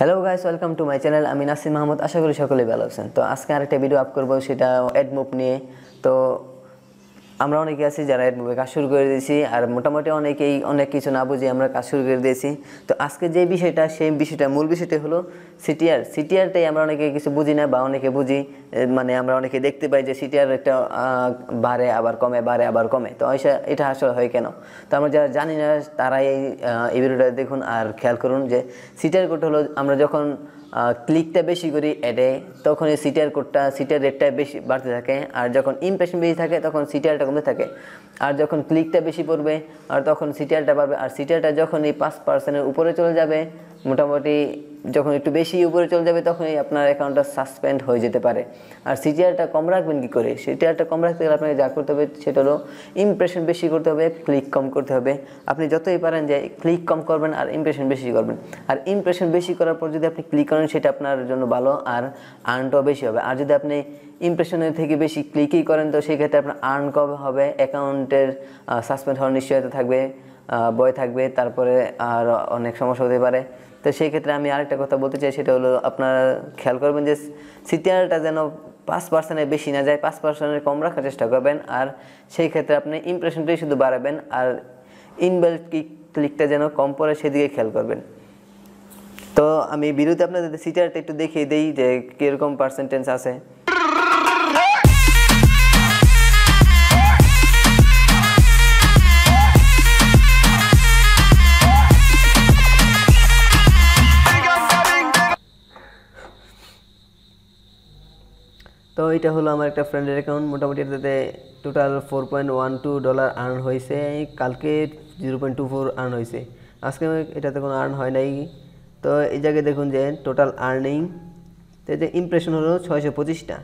hello guys welcome to my channel Amina সিনমাহমুদ আশা করি সকলেই ভালো আছেন তো আজকে আরেকটা ভিডিও আপ করব সেটা অ্যাডমোব নিয়ে তো আমরা অনেকেই আছি যারা অ্যাডমোবে কাজ শুরু করে দিয়েছি আর মোটামুটি অনেকেই অনেক কিছু না বুঝে আমরা কাজ শুরু করে দিয়েছি তো আজকে যে বিষয়টা সেই বিষয়টা মূল বিষয়টা হলো সিটিআর সিটিআরটাই আমরা অনেকে কিছু বুঝি না বা অনেকে বুঝি মানে আমরা অনেকে দেখতে পাই যে সিটিআর একটা বাড়ে আবার কমে তো এটা আসলে হয় কেন তো আমরা যারা জানি না তারাই এই ভিডিওটা দেখুন আর খেয়াল করুন যে সিটিআর কোড হলো আমরা যখন ক্লিকটা বেশি করি এডে তখন এই সিটিআর কোডটা সিটিআর রেটটা বেশি বাড়তে থাকে আর যখন ইমপ্রেশন বেশি থাকে তখন সিটিআরটা কমতে থাকে আর যখন ক্লিকটা বেশি পড়বে আর তখন সিটিআরটা বাড়বে আর সিটিআরটা যখন এই 5% এর উপরে চলে যাবে মোটামুটি যখন একটু বেশি উপরে চলে যাবে তখনই আপনার অ্যাকাউন্টটা সাসপেন্ড হয়ে যেতে পারে আর সিটিআরটা কম রাখবেন কী করে সিটিআরটা কম রাখতে গেলে আপনাকে যা করতে হবে সেটা হলো ইমপ্রেশন বেশি করতে হবে ক্লিক কম করতে হবে আপনি যতই পারেন যে ক্লিক কম করবেন আর ইমপ্রেশন বেশি করবেন আর ইমপ্রেশন বেশি করার পর যদি আপনি ক্লিক করেন সেটা আপনার জন্য ভালো আর আর্নটাও বেশি হবে আর যদি আপনি ইমপ্রেশনের থেকে বেশি ক্লিকই করেন তো সেক্ষেত্রে আপনার আর্ন কম হবে অ্যাকাউন্টের সাসপেন্ড হওয়ার নিশ্চয়তা থাকবে বয় থাকবে তারপরে আর অনেক সমস্যা হতে পারে তো সেই ক্ষেত্রে আমি আরেকটা কথা বলতে চাই সেটা হলো আপনারা খেয়াল করবেন যে সিটিআরটা যেন 5%-এর বেশি না যায় 5%-এর কম রাখার চেষ্টা করবেন আর সেই ক্ষেত্রে আপনি ইমপ্রেশনটাই শুধু বাড়াবেন আর ইনভ্যালিড ক্লিকটা যেন কম পড়ে সেদিকে খেয়াল করবেন তো আমি ভিডিওতে আপনাদের সিটিআরটা একটু দেখিয়ে দিই যে কীরকম পার্সেন্টেজ আছে তো এটা হলো আমার একটা ফ্রেন্ডের অ্যাকাউন্ট মোটামুটি এটাতে টোটাল $4.12 আর্ন হয়েছে কালকে $0.24 আর্ন হয়েছে আজকে এটাতে কোনো আর্ন হয় নাই তো এই জায়গায় দেখুন যে টোটাল আর্নিং তো এই যে ইমপ্রেশন হলো 625টা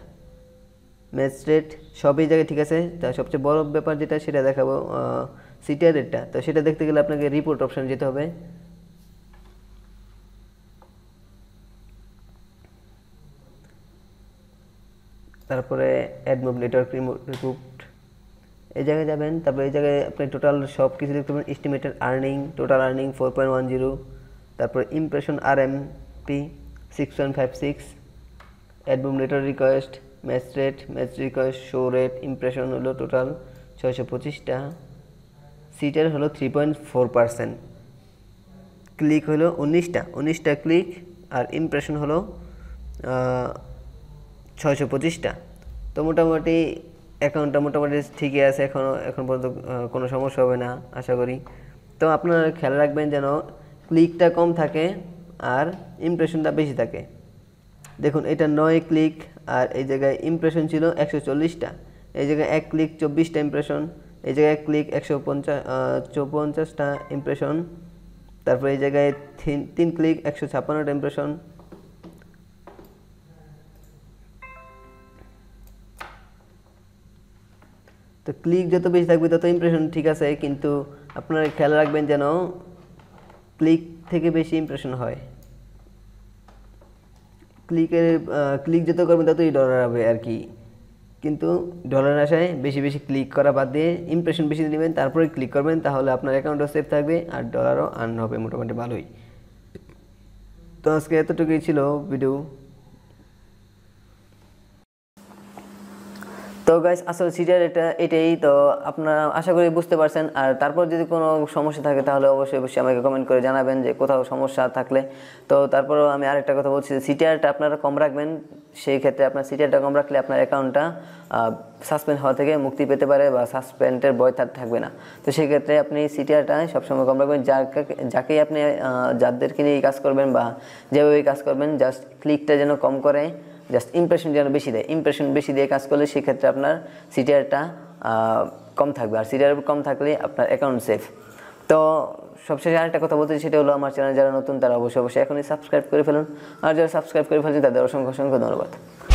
ম্যাচ রেট সবই জায়গায় ঠিক আছে তা সবচেয়ে বড় ব্যাপার যেটা সেটা দেখাবো সিটিআর রেটটা তো সেটা দেখতে গেলে আপনাকে রিপোর্ট অপশান যেতে হবে তারপরে অ্যাডমোবুলেটর রিপোর্ট এই জায়গায় যাবেন তারপরে এই জায়গায় আপনি টোটাল সব কিছু দেখতে পাবেন এস্টিমেটেড আর্নিং টোটাল আর্নিং 4.10 তারপরে ইমপ্রেশন RMP 6.56 অ্যাডমোবুলেটর request match rate match request show rate impression হলো টোটাল 625টা সিটার হলো 3.4% ক্লিক হলো 19টা ক্লিক আর ইমপ্রেশন হলো 625টা তো মোটামুটি অ্যাকাউন্টটা মোটামুটি ঠিকই আছে এখন পর্যন্ত কোনো সমস্যা হবে না আশা করি তো আপনারা খেয়াল রাখবেন যেন ক্লিকটা কম থাকে আর ইমপ্রেশনটা বেশি থাকে দেখুন এটা 9 ক্লিক আর এই জায়গায় ইমপ্রেশন ছিল 140টা এই জায়গায় 1 ক্লিক 24টা ইমপ্রেশন এই জায়গায় 1 ক্লিক 154টা ইমপ্রেশন তারপর এই জায়গায় 3 ক্লিক 156টা ইমপ্রেশন তো ক্লিক যত বেশি থাকবে তত ইমপ্রেশন ঠিক আছে কিন্তু আপনারা খেয়াল রাখবেন যেন ক্লিক থেকে বেশি ইমপ্রেশন হয় ক্লিক যত করবেন ততই ডলার হবে আর কি কিন্তু ডলার আশায় বেশি ক্লিক করা বাদ দিয়ে ইমপ্রেশন বেশি নেবেন তারপরে ক্লিক করবেন তাহলে আপনার অ্যাকাউন্টও সেভ থাকবে আর ডলারও আর্ন হবে মোটামুটি ভালোই তো আজকে এতটুকুই ছিল ভিডিও তো গাইস আসলে সিটিআর এটা এটাই তো আপনারা আশা করি বুঝতে পারছেন আর তারপর যদি কোনো সমস্যা থাকে তাহলে অবশ্যই আমাকে কমেন্ট করে জানাবেন যে কোথাও সমস্যা থাকলে তো তারপরেও আমি আরেকটা কথা বলছি যে সিটিআরটা আপনারা কম রাখবেন সেই ক্ষেত্রে আপনার সিটিআরটা কম রাখলে আপনার অ্যাকাউন্টটা সাসপেন্ড হওয়া থেকে মুক্তি পেতে পারে বা সাসপেন্ডের ভয় থাকবে না তো সেক্ষেত্রে আপনি সিটিআরটা সবসময় কম রাখবেন যাকেই আপনি যাদেরকে নিয়ে কাজ করবেন বা যেভাবে কাজ করবেন জাস্ট ক্লিকটা যেন কম করে জাস্ট ইমপ্রেশন যেন বেশি দেয় ইমপ্রেশন বেশি দিয়ে কাজ করলে সেক্ষেত্রে আপনার সিটিআরটা কম থাকবে আর সিটিআর কম থাকলে আপনার অ্যাকাউন্ট সেফ তো সবশেষে আরেকটা কথা বলতে সেটা হলো আমার চ্যানেল যারা নতুন তারা অবশ্যই এখনই সাবস্ক্রাইব করে ফেলুন আর যারা সাবস্ক্রাইব করে ফেলছেন তাদের অসংখ্য ধন্যবাদ